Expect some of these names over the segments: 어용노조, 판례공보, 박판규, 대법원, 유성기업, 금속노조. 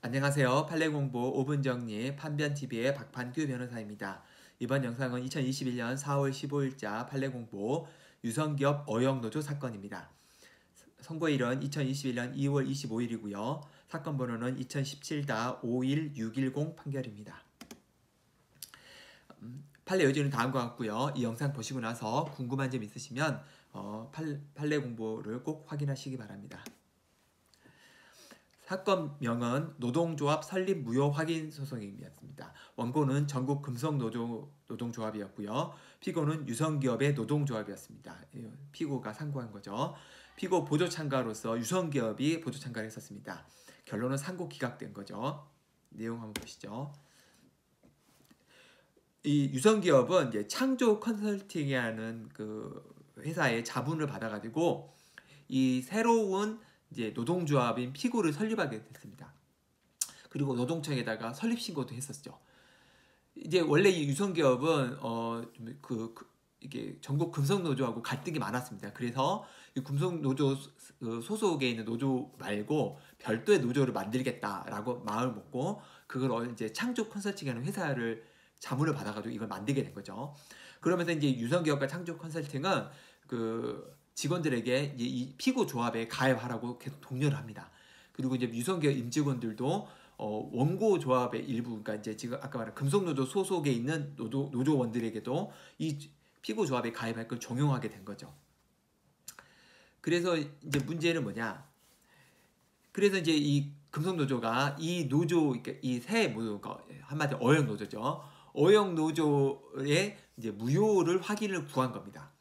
안녕하세요. 판례공보 5분 정리 판변TV의 박판규 변호사입니다. 이번 영상은 2021년 4월 15일자 판례공보 유성기업 어영노조 사건입니다. 선고일은 2021년 2월 25일이고요. 사건 번호는 2017-51610 판결입니다. 판례 요지는 다음과 같고요. 이 영상 보시고 나서 궁금한 점 있으시면 판례공보를 꼭 확인하시기 바랍니다. 사건명은 노동조합 설립 무효 확인 소송이었습니다. 원고는 전국금속노동조합이었고요. 피고는 유성기업의 노동조합이었습니다. 피고가 상고한 거죠. 피고 보조참가로서 유성기업이 보조참가를 했었습니다. 결론은 상고 기각된 거죠. 내용 한번 보시죠. 이 유성기업은 이제 창조 컨설팅이라는 그 회사의 자문을 받아가지고 이 새로운 이제 노동조합인 피고를 설립하게 됐습니다. 그리고 노동청에다가 설립신고도 했었죠. 이제 원래 이 유성기업은 이게 전국 금속노조하고 갈등이 많았습니다. 그래서 이 금속노조 소속에 있는 노조 말고 별도의 노조를 만들겠다라고 마음을 먹고 그걸 이제 창조 컨설팅이라는 회사를 자문을 받아가지고 이걸 만들게 된 거죠. 그러면서 이제 유성기업과 창조 컨설팅은 그 직원들에게 이 피고 조합에 가입하라고 계속 독려를 합니다. 그리고 이제 유성기업 임직원들도 원고 조합의 일부, 그러니까 이제 지금 아까 말한 금속노조 소속에 있는 노조원들에게도 이 피고 조합에 가입할 걸 종용하게 된 거죠. 그래서 이제 문제는 뭐냐? 그래서 이제 이 금속노조가 이 노조, 이 새 노조가 한마디 어영 노조죠. 어영 노조의 이제 무효를 확인을 구한 겁니다.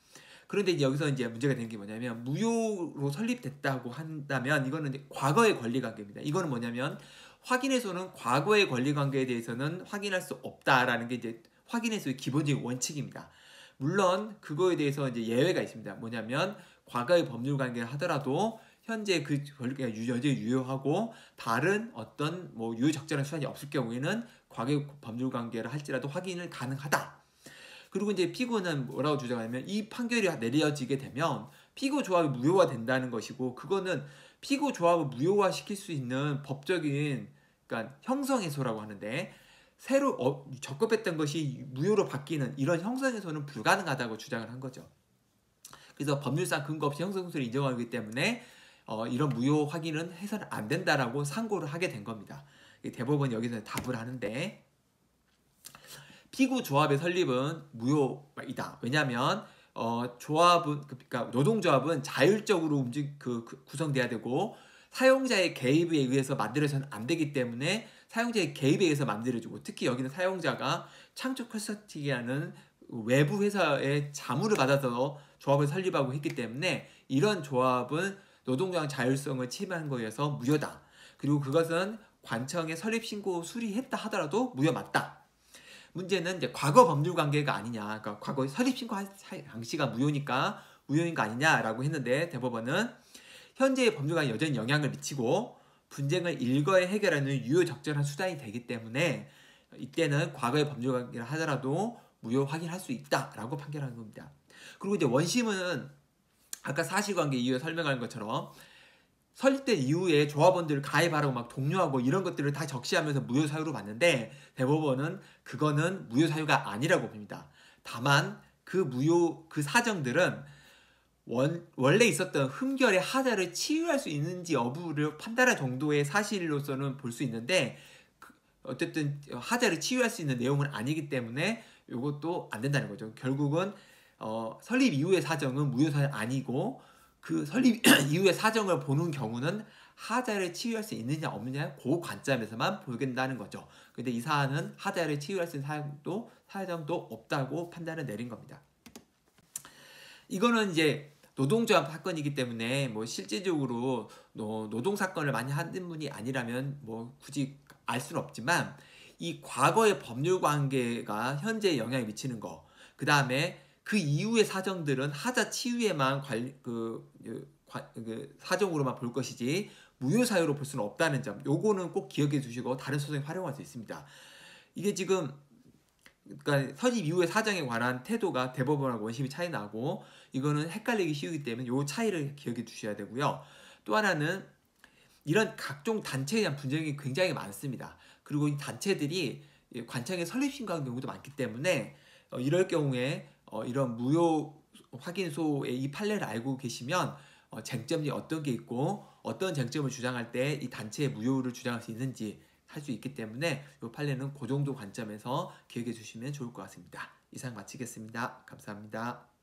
그런데 이제 여기서 이제 문제가 되는 게 뭐냐면 무효로 설립됐다고 한다면 이거는 이제 과거의 권리관계입니다. 이거는 뭐냐면 확인해소는 과거의 권리관계에 대해서는 확인할 수 없다라는 게 이제 확인해소의 기본적인 원칙입니다. 물론 그거에 대해서 이제 예외가 있습니다. 뭐냐면 과거의 법률관계를 하더라도 현재 그 권리가 여전히 유효하고 다른 어떤 뭐 유효적절한 수단이 없을 경우에는 과거의 법률관계를 할지라도 확인을 가능하다. 그리고 이제 피고는 뭐라고 주장하냐면 이 판결이 내려지게 되면 피고 조합이 무효화된다는 것이고 그거는 피고 조합을 무효화시킬 수 있는 법적인 그러니까 형성해소라고 하는데 새로 적법했던 것이 무효로 바뀌는 이런 형성해소는 불가능하다고 주장을 한 거죠. 그래서 법률상 근거 없이 형성해소를 인정하기 때문에 이런 무효 확인은 해서는 안 된다라고 상고를 하게 된 겁니다. 대법원 여기서 답을 하는데 피고 조합의 설립은 무효이다. 왜냐하면 조합은 그러니까 노동조합은 자율적으로 구성돼야 되고 사용자의 개입에 의해서 만들어서는 안 되기 때문에 사용자의 개입에 의해서 만들어지고 특히 여기는 사용자가 창조 컨설팅이라는 외부 회사의 자문을 받아서 조합을 설립하고 했기 때문에 이런 조합은 노동조합 자율성을 침해한 거여서 무효다. 그리고 그것은 관청에 설립신고 수리했다 하더라도 무효 맞다. 문제는 이제 과거 법률관계가 아니냐. 그러니까 과거 설립신고 당시가 무효니까 무효인 거 아니냐라고 했는데 대법원은 현재의 법률관계에 여전히 영향을 미치고 분쟁을 일거에 해결하는 유효적절한 수단이 되기 때문에 이때는 과거의 법률관계를 하더라도 무효 확인할 수 있다라고 판결한 겁니다. 그리고 이제 원심은 아까 사실관계 이유에 설명한 것처럼 설립된 이후에 조합원들을 가입하라고 막 독려하고 이런 것들을 다 적시하면서 무효사유로 봤는데 대법원은 그거는 무효사유가 아니라고 봅니다. 다만 그 사정들은 원래 있었던 흠결의 하자를 치유할 수 있는지 여부를 판단할 정도의 사실로서는 볼 수 있는데 어쨌든 하자를 치유할 수 있는 내용은 아니기 때문에 이것도 안 된다는 거죠. 결국은 설립 이후의 사정은 무효사유 아니고 그 설립 이후의 사정을 보는 경우는 하자를 치유할 수 있느냐 없느냐 그 관점에서만 보겠다는 거죠. 근데 이 사안은 하자를 치유할 수 있는 사정도 없다고 판단을 내린 겁니다. 이거는 이제 노동조합 사건이기 때문에 뭐 실질적으로 노동 사건을 많이 하는 분이 아니라면 뭐 굳이 알 수는 없지만 이 과거의 법률 관계가 현재에 영향을 미치는 거, 그 다음에 그 이후의 사정들은 하자 치유에만 사정으로만 볼 것이지 무효사유로 볼 수는 없다는 점, 요거는 꼭 기억해 주시고 다른 소송에 활용할 수 있습니다. 이게 지금 그러니까 설립 이후의 사정에 관한 태도가 대법원하고 원심이 차이 나고 이거는 헷갈리기 쉬우기 때문에 요 차이를 기억해 주셔야 되고요. 또 하나는 이런 각종 단체에 대한 분쟁이 굉장히 많습니다. 그리고 이 단체들이 관청에 설립신고한 경우도 많기 때문에 이럴 경우에 이런 무효 확인소의 이 판례를 알고 계시면 쟁점이 어떤 게 있고 어떤 쟁점을 주장할 때 이 단체의 무효를 주장할 수 있는지 할 수 있기 때문에 이 판례는 그 정도 관점에서 기억해 주시면 좋을 것 같습니다. 이상 마치겠습니다. 감사합니다.